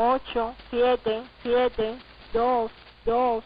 8, 7, 7, 2, 2.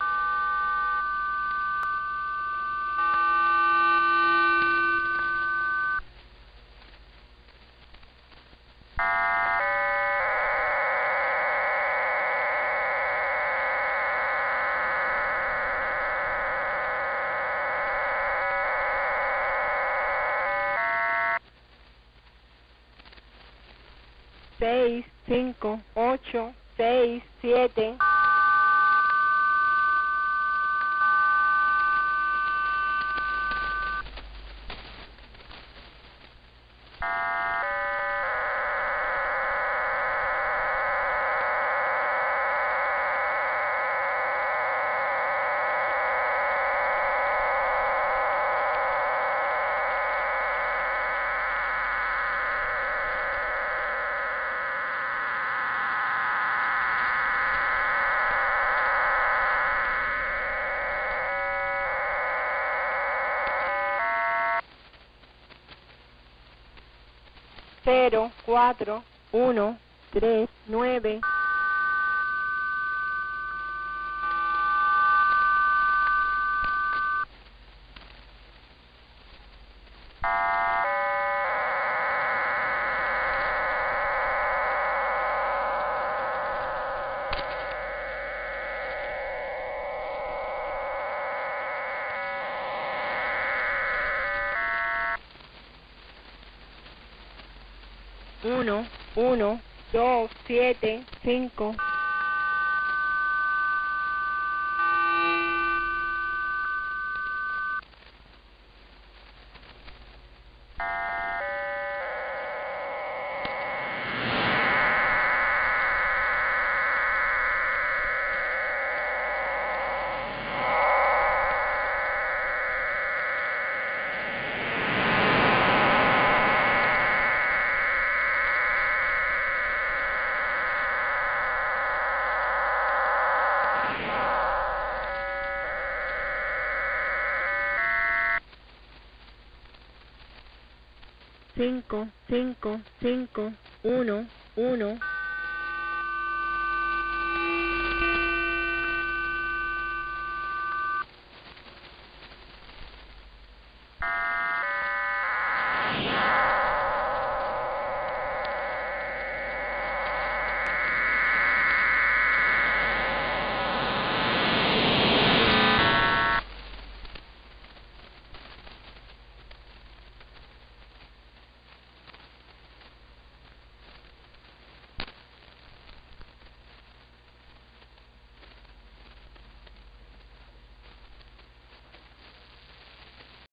Cero, 4, 1, 3, 9. Cinco. 5, 5, 5, 1, 1.